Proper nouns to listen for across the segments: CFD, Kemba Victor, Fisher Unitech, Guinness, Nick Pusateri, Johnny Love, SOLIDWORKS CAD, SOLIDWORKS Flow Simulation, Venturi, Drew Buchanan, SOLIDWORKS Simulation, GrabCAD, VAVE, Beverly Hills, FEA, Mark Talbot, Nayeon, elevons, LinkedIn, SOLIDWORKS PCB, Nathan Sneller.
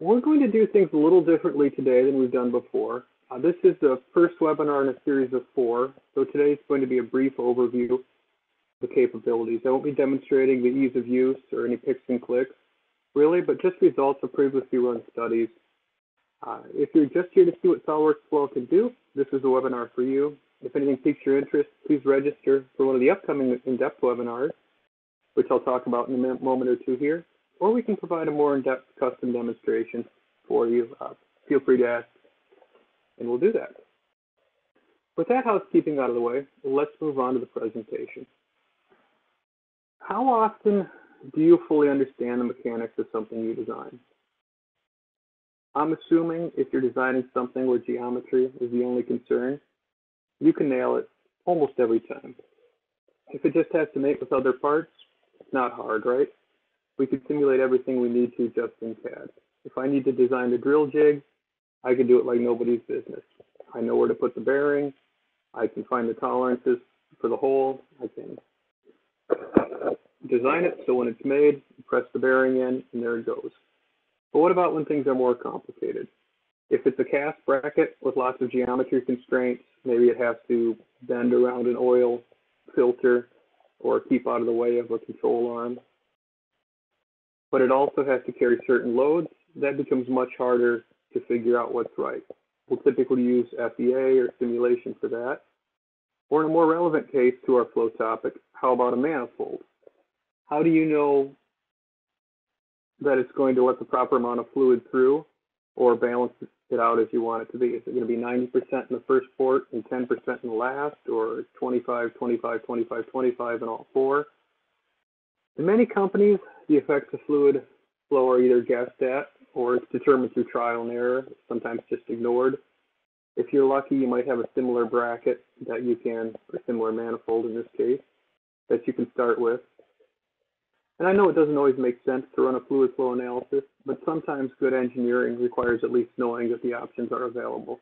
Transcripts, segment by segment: We're going to do things a little differently today than we've done before. This is the first webinar in a series of 4, so today is going to be a brief overview of the capabilities. I won't be demonstrating the ease of use or any picks and clicks, really, but just results of previously run studies. If you're just here to see what SOLIDWORKS Flow can do, this is a webinar for you. If anything piques your interest, please register for one of the upcoming in-depth webinars, which I'll talk about in a moment or two here. Or we can provide a more in-depth custom demonstration for you. Feel free to ask, and we'll do that. With that housekeeping out of the way, let's move on to the presentation. How often do you fully understand the mechanics of something you design? I'm assuming if you're designing something where geometry is the only concern, you can nail it almost every time. If it just has to mate with other parts, it's not hard, right? We can simulate everything we need to just in CAD. If I need to design the drill jig, I can do it like nobody's business. I know where to put the bearing. I can find the tolerances for the hole. I can design it so when it's made, press the bearing in, and there it goes. But what about when things are more complicated? If it's a cast bracket with lots of geometry constraints, maybe it has to bend around an oil filter or keep out of the way of a control arm. But it also has to carry certain loads. That becomes much harder to figure out what's right. We'll typically use FEA or simulation for that. Or in a more relevant case to our flow topic, how about a manifold? How do you know that it's going to let the proper amount of fluid through or balance it out as you want it to be? Is it going to be 90% in the first port and 10% in the last, or 25, 25, 25, 25 in all 4? In many companies, the effects of fluid flow are either guessed at or it's determined through trial and error, sometimes just ignored. If you're lucky, you might have a similar bracket that you can, or similar manifold in this case, that you can start with. And I know it doesn't always make sense to run a fluid flow analysis, but sometimes good engineering requires at least knowing that the options are available.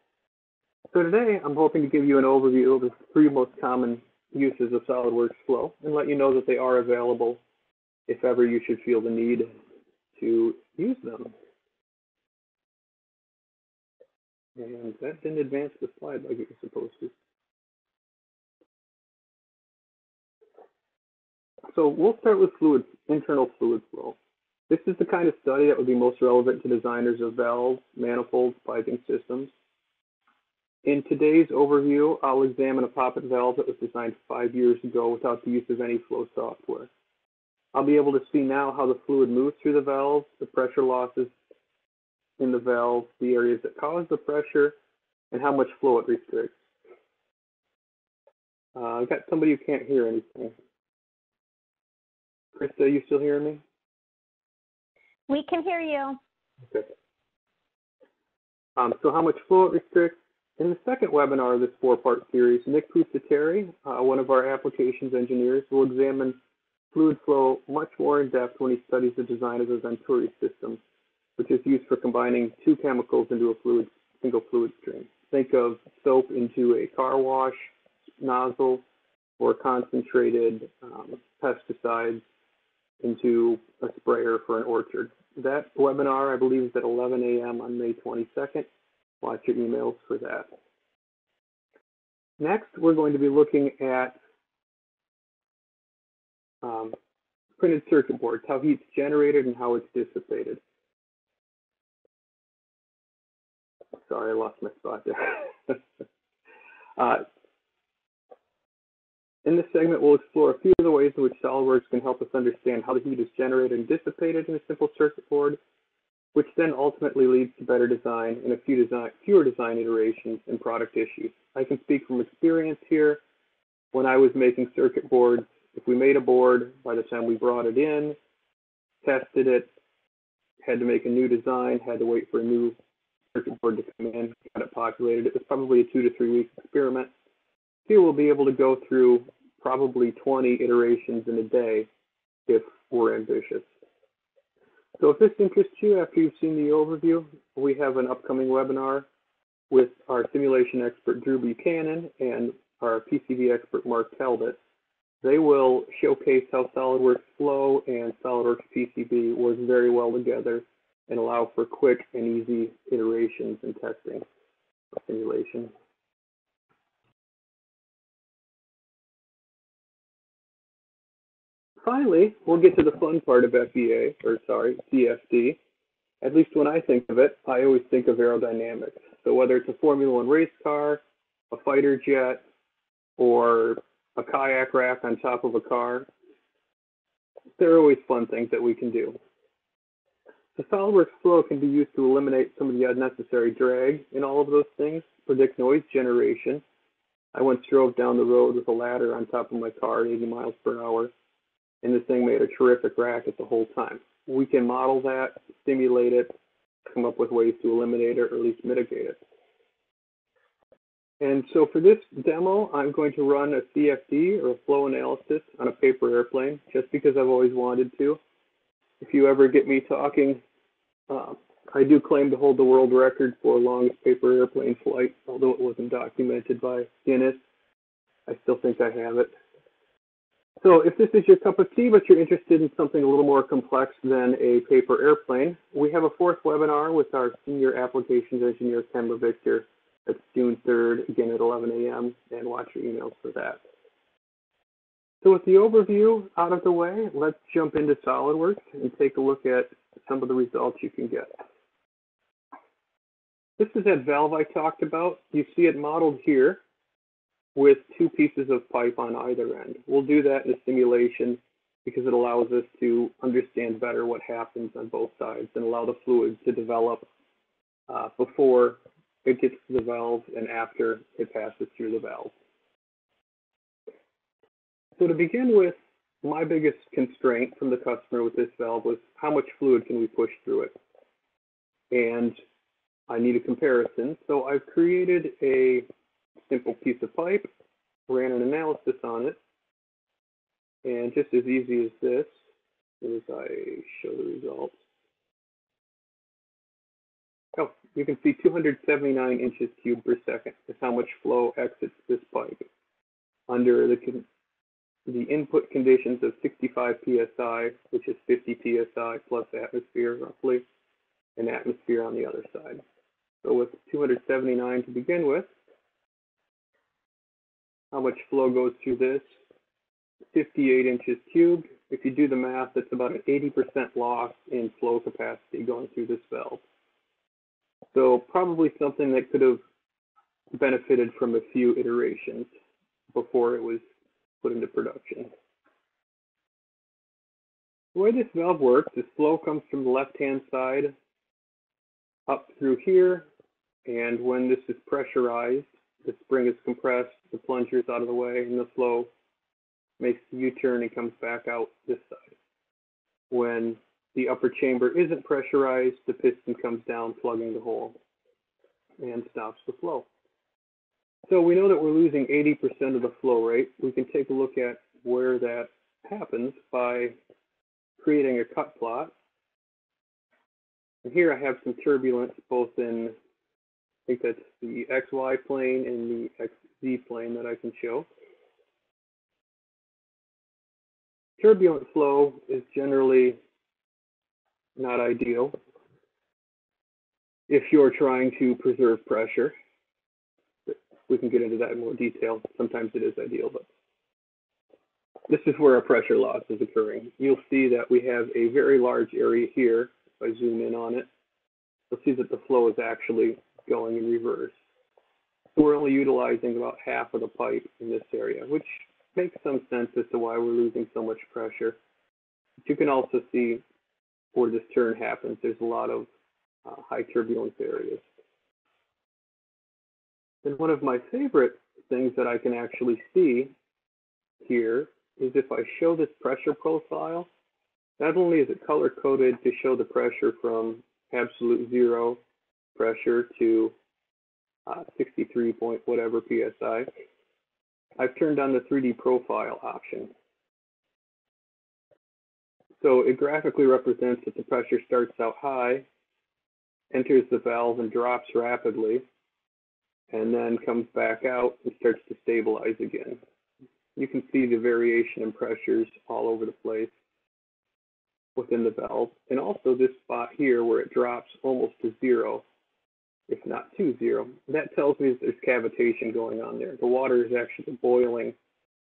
So today, I'm hoping to give you an overview of the 3 most common uses of SOLIDWORKS Flow and let you know that they are available if ever you should feel the need to use them. And that didn't advance the slide like it was supposed to. So we'll start with fluid, internal fluid flow. This is the kind of study that would be most relevant to designers of valves, manifolds, piping systems. In today's overview, I'll examine a poppet valve that was designed 5 years ago without the use of any flow software. I'll be able to see now how the fluid moves through the valve, the pressure losses in the valve, the areas that cause the pressure, and how much flow it restricts. I've got somebody who can't hear anything. Krista, are you still hearing me? We can hear you. Okay. So how much flow it restricts. In the second webinar of this 4-part series, Nick Pusateri, one of our applications engineers, will examine fluid flow much more in depth when he studies the design of the Venturi system, which is used for combining 2 chemicals into a single fluid stream. Think of soap into a car wash nozzle or concentrated pesticides into a sprayer for an orchard. That webinar, I believe, is at 11 a.m. on May 22nd. Watch your emails for that. Next, we're going to be looking at printed circuit boards, how heat's generated and how it's dissipated. Sorry, I lost my spot there. In this segment, we'll explore a few of the ways in which SOLIDWORKS can help us understand how the heat is generated and dissipated in a simple circuit board, which then ultimately leads to better design and a fewer design iterations and product issues. I can speak from experience here. When I was making circuit boards, if we made a board, by the time we brought it in, tested it, had to make a new design, had to wait for a new circuit board to come in, got it populated, it was probably a 2 to 3 week experiment. Here we'll be able to go through probably 20 iterations in a day if we're ambitious. So if this interests you after you've seen the overview, we have an upcoming webinar with our simulation expert Drew Buchanan and our PCB expert Mark Talbot. They will showcase how SOLIDWORKS Flow and SOLIDWORKS PCB work very well together and allow for quick and easy iterations and testing of simulation. Finally, we'll get to the fun part of FEA, or sorry, CFD. At least when I think of it, I always think of aerodynamics. So whether it's a Formula One race car, a fighter jet, or a kayak rack on top of a car, there are always fun things that we can do. The SOLIDWORKS flow can be used to eliminate some of the unnecessary drag in all of those things, predict noise generation. I once drove down the road with a ladder on top of my car at 80 miles per hour, and this thing made a terrific racket the whole time. We can model that, simulate it, come up with ways to eliminate it or at least mitigate it. And so for this demo, I'm going to run a CFD or a flow analysis on a paper airplane, just because I've always wanted to. If you ever get me talking, I do claim to hold the world record for longest paper airplane flight, although it wasn't documented by Guinness. I still think I have it. So if this is your cup of tea, but you're interested in something a little more complex than a paper airplane, we have a fourth webinar with our senior applications engineer, Kemba Victor. That's June 3rd, again at 11 a.m., and watch your emails for that. So with the overview out of the way, let's jump into SOLIDWORKS and take a look at some of the results you can get. This is that valve I talked about. You see it modeled here with two pieces of pipe on either end. We'll do that in the simulation because it allows us to understand better what happens on both sides and allow the fluid to develop before it gets to the valve and after it passes through the valve. So to begin with, my biggest constraint from the customer with this valve was how much fluid can we push through it? And I need a comparison. So I've created a simple piece of pipe, ran an analysis on it, and just as easy as this, as I show the results, oh, you can see 279 inches cubed per second is how much flow exits this pipe under the input conditions of 65 psi, which is 50 psi plus atmosphere roughly, and atmosphere on the other side. So with 279 to begin with, how much flow goes through this? 58 inches cubed. If you do the math, that's about an 80% loss in flow capacity going through this valve. So probably something that could have benefited from a few iterations before it was put into production. The way this valve works is flow comes from the left-hand side up through here, and when this is pressurized, the spring is compressed, the plunger is out of the way, and the flow makes the U-turn and comes back out this side. When the upper chamber isn't pressurized, the piston comes down, plugging the hole, and stops the flow. So we know that we're losing 80% of the flow rate. We can take a look at where that happens by creating a cut plot. And here I have some turbulence both in, I think that's the XY plane and the XZ plane that I can show. Turbulent flow is generally not ideal if you're trying to preserve pressure. We can get into that in more detail. Sometimes it is ideal, but this is where our pressure loss is occurring. You'll see that we have a very large area here. If I zoom in on it, you'll see that the flow is actually going in reverse. So we're only utilizing about half of the pipe in this area, which makes some sense as to why we're losing so much pressure. But you can also see where this turn happens. There's a lot of high turbulence areas. And one of my favorite things that I can actually see here is if I show this pressure profile, not only is it color-coded to show the pressure from absolute zero pressure to 63 point whatever psi, I've turned on the 3D profile option. So it graphically represents that the pressure starts out high, enters the valve and drops rapidly, and then comes back out and starts to stabilize again. You can see the variation in pressures all over the place. within the valve, and also this spot here where it drops almost to zero, if not to zero. That tells me that there's cavitation going on there. The water is actually boiling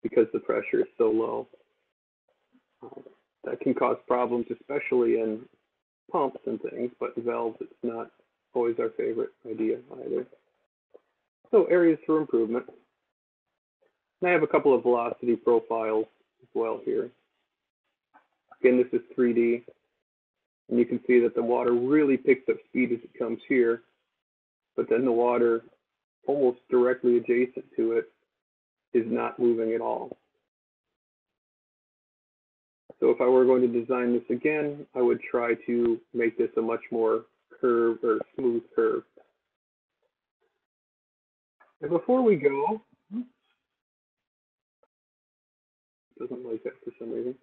because the pressure is so low. That can cause problems, especially in pumps and things, but in valves, it's not always our favorite idea either. So areas for improvement. And I have a couple of velocity profiles as well here. Again, this is 3D, and you can see that the water really picks up speed as it comes here, but then the water almost directly adjacent to it is not moving at all. So if I were going to design this again, I would try to make this a much more curved or smooth curve. And before we go, doesn't like that for some reason.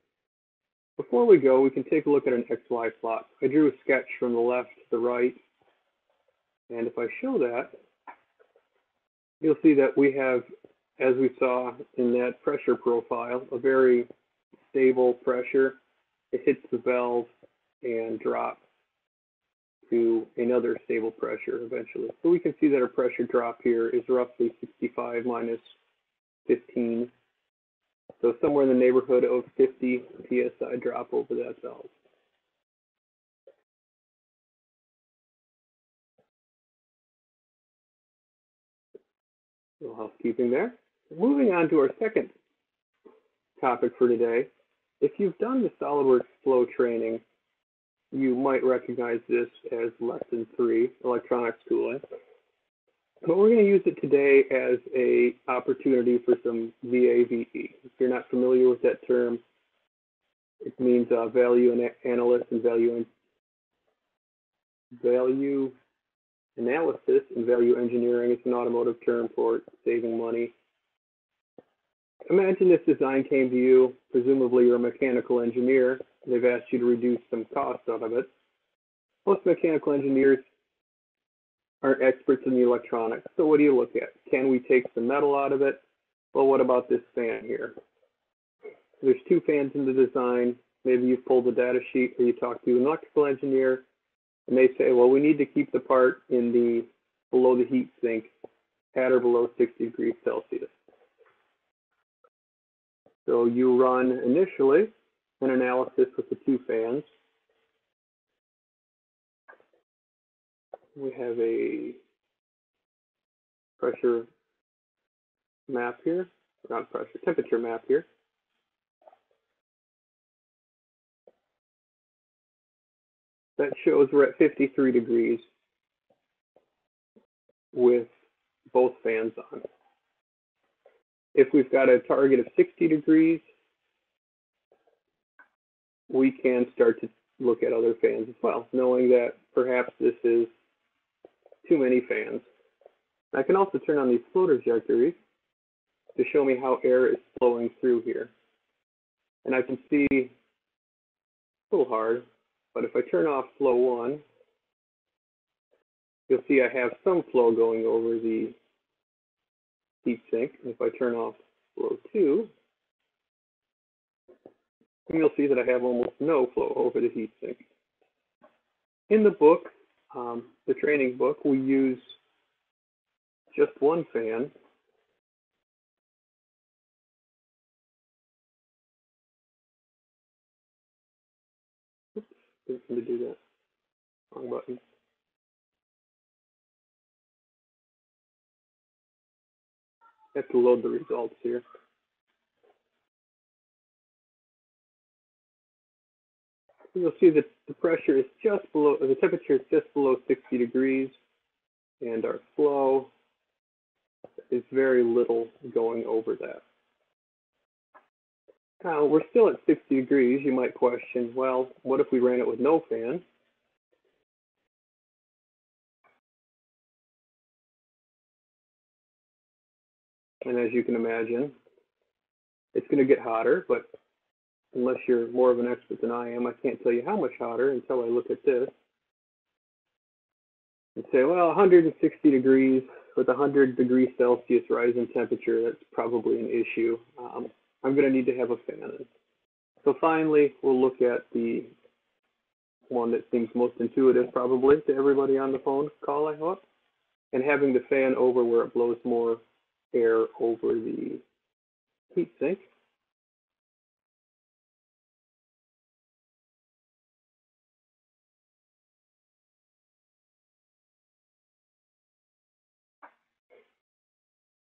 Before we go, we can take a look at an XY plot. I drew a sketch from the left to the right, and if I show that, you'll see that we have, as we saw in that pressure profile, a very stable pressure. It hits the valve and drops to another stable pressure eventually. So we can see that our pressure drop here is roughly 65 minus 15. So somewhere in the neighborhood of 50 psi drop over that valve. A little housekeeping there. Moving on to our second topic for today. If you've done the SOLIDWORKS flow training, you might recognize this as lesson 3, electronics tooling. But we're going to use it today as an opportunity for some VAVE. If you're not familiar with that term, it means value analysis and value engineering. It's an automotive term for saving money. Imagine this design came to you. Presumably you're a mechanical engineer. They've asked you to reduce some cost out of it. Most mechanical engineers aren't experts in the electronics. So what do you look at? Can we take some metal out of it? Well, what about this fan here? There's two fans in the design. Maybe you've pulled the data sheet or you talk to an electrical engineer and they say, well, we need to keep the part in the below the heat sink at or below 60 degrees Celsius. So you run initially an analysis with the two fans. We have a pressure map here, not pressure, temperature map here. That shows we're at 53 degrees with both fans on. If we've got a target of 60 degrees, we can start to look at other fans as well, knowing that perhaps this is too many fans. I can also turn on these flow trajectories to show me how air is flowing through here. And I can see, it's a little hard, but if I turn off flow 1, you'll see I have some flow going over the heat sink. And if I turn off flow 2, you'll see that I have almost no flow over the heat sink. In the book, the training book, we use just one fan. Oops, didn't mean to do that. Wrong button. I have to load the results here. You'll see that the pressure is just below, the temperature is just below 60 degrees, and our flow is very little going over that. Now, we're still at 60 degrees. You might question, well, what if we ran it with no fan? And as you can imagine, it's going to get hotter, but unless you're more of an expert than I am, I can't tell you how much hotter until I look at this and say, well, 160 degrees with 100 degrees Celsius rise in temperature, that's probably an issue. I'm going to need to have a fan in. So finally, we'll look at the one that seems most intuitive probably to everybody on the phone call, I hope, and having the fan over where it blows more air over the heat sink.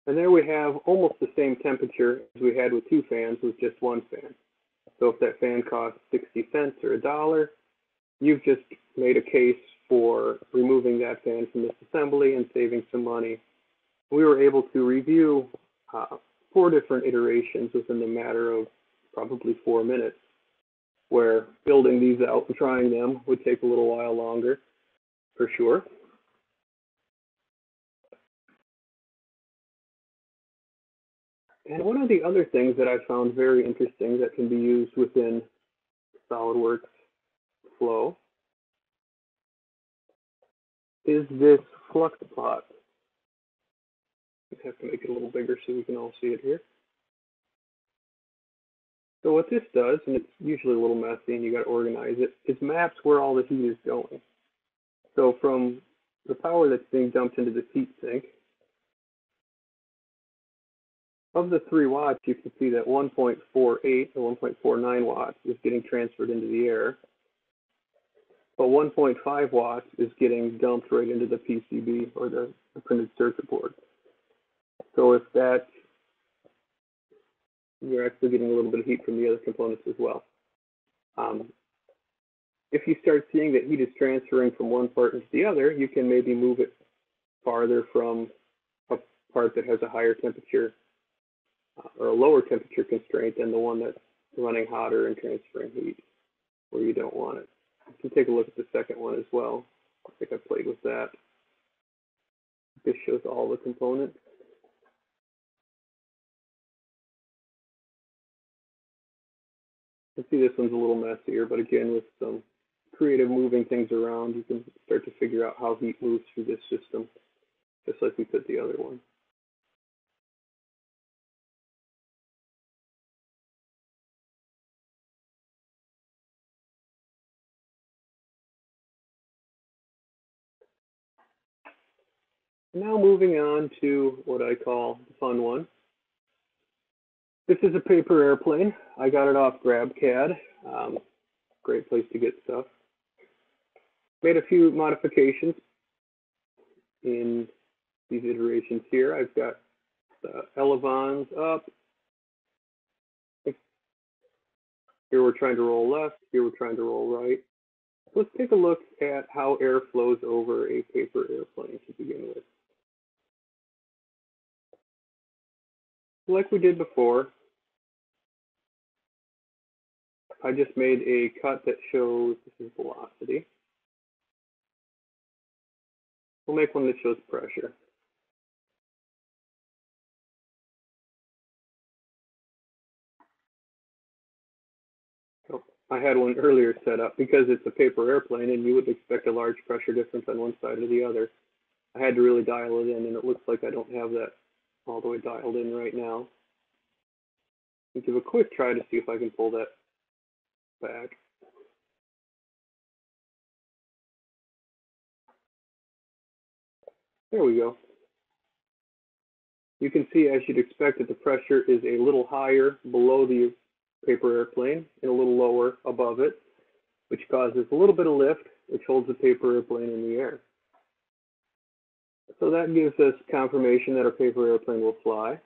And there we have almost the same temperature as we had with two fans with just one fan. So if that fan costs 60 cents or $1, you've just made a case for removing that fan from this assembly and saving some money. We were able to review 4 different iterations within the matter of probably 4 minutes, where building these out and trying them would take a little while longer, for sure. And one of the other things that I found very interesting that can be used within SOLIDWORKS Flow is this flux plot. I have to make it a little bigger so we can all see it here. So what this does, and it's usually a little messy and you got to organize it, is maps where all the heat is going. So from the power that's being dumped into this heat sink, of the 3 watts, you can see that 1.48 or 1.49 watts is getting transferred into the air, but 1.5 watts is getting dumped right into the PCB or the printed circuit board. So if that, you're actually getting a little bit of heat from the other components as well. If you start seeing that heat is transferring from one part into the other, you can maybe move it farther from a part that has a higher temperature or a lower temperature constraint than the one that's running hotter and transferring heat where you don't want it. You can take a look at the second one as well. I think I played with that. This shows all the components. You can see this one's a little messier, but again, with some creative moving things around, you can start to figure out how heat moves through this system, just like we put the other one. Now moving on to what I call the fun one. This is a paper airplane. I got it off GrabCAD. Great place to get stuff. Made a few modifications in these iterations here. I've got the elevons up. Here we're trying to roll left. Here we're trying to roll right. Let's take a look at how air flows over a paper airplane to begin with. Like we did before, I just made a cut that shows this is velocity. We'll make one that shows pressure. Oh, I had one earlier set up because it's a paper airplane and you would expect a large pressure difference on one side or the other. I had to really dial it in, and it looks like I don't have that all the way dialed in right now. I'll give a quick try to see if I can pull that back. There we go. You can see, as you'd expect, that the pressure is a little higher below the paper airplane and a little lower above it, which causes a little bit of lift, which holds the paper airplane in the air. So that gives us confirmation that our paper airplane will fly.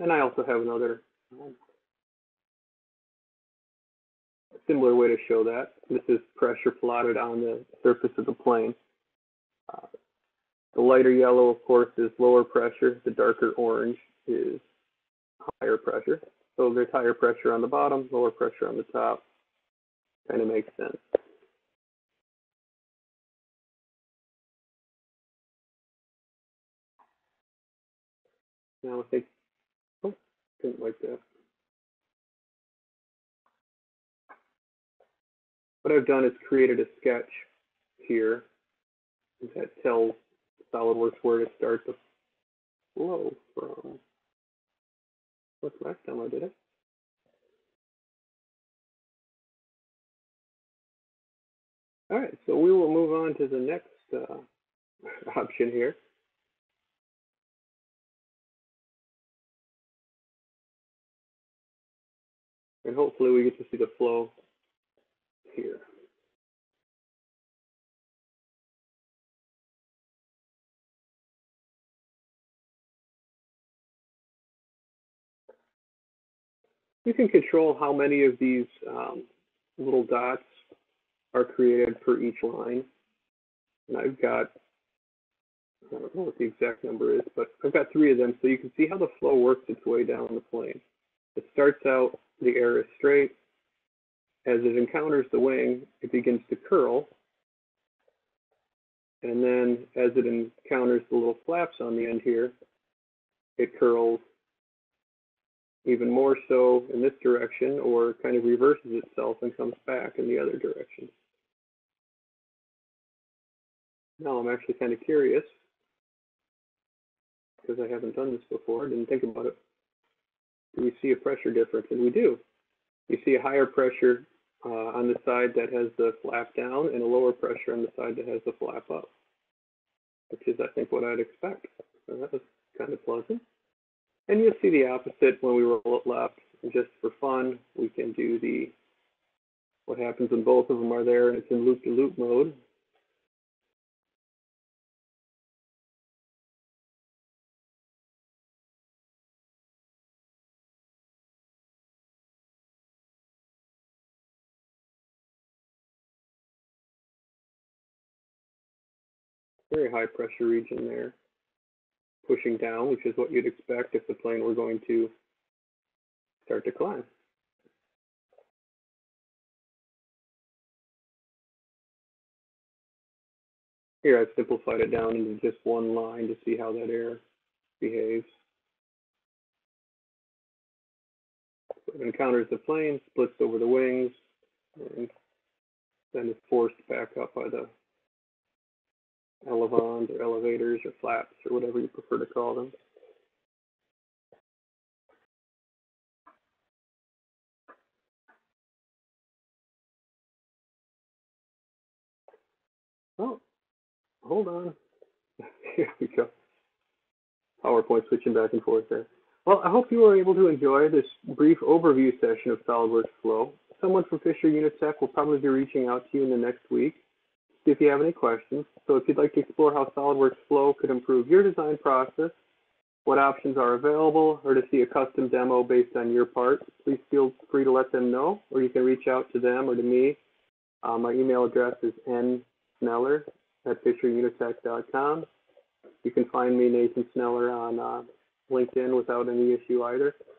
And I also have another similar way to show that. This is pressure plotted on the surface of the plane. The lighter yellow, of course, is lower pressure. The darker orange is higher pressure. So there's higher pressure on the bottom, lower pressure on the top. Kind of makes sense. Now I think, oh, didn't like that. What I've done is created a sketch here that tells SolidWorks where to start the flow from. What's last time I did it? All right, so we will move on to the next option here. And hopefully we get to see the flow here. You can control how many of these little dots are created per each line. And I've got, I don't know what the exact number is, but I've got 3 of them. So you can see how the flow works its way down the plane. It starts out, the air is straight. As it encounters the wing, it begins to curl. And then as it encounters the little flaps on the end here, it curls even more so in this direction, or kind of reverses itself and comes back in the other direction. Now I'm actually kind of curious, because I haven't done this before, I didn't think about it. Do we see a pressure difference? And we do. You see a higher pressure on the side that has the flap down and a lower pressure on the side that has the flap up, which is, I think, what I'd expect. So that was kind of pleasant. And you'll see the opposite when we roll it left. And just for fun, we can do the, what happens when both of them are there and it's in loop-to-loop mode. Very high pressure region there, pushing down, which is what you'd expect if the plane were going to start to climb. Here I've simplified it down into just one line to see how that air behaves. So it encounters the plane, splits over the wings, and then is forced back up by the elevons or elevators or flaps or whatever you prefer to call them. Oh, hold on. Here we go. PowerPoint switching back and forth there. Well, I hope you were able to enjoy this brief overview session of SOLIDWORKS Flow. Someone from Fisher Unitech will probably be reaching out to you in the next week if you have any questions. So if you'd like to explore how SOLIDWORKS Flow could improve your design process, what options are available, or to see a custom demo based on your part, please feel free to let them know, or you can reach out to them or to me. My email address is nsneller@fisherunitech.com. You can find me, Nathan Sneller, on LinkedIn without any issue either.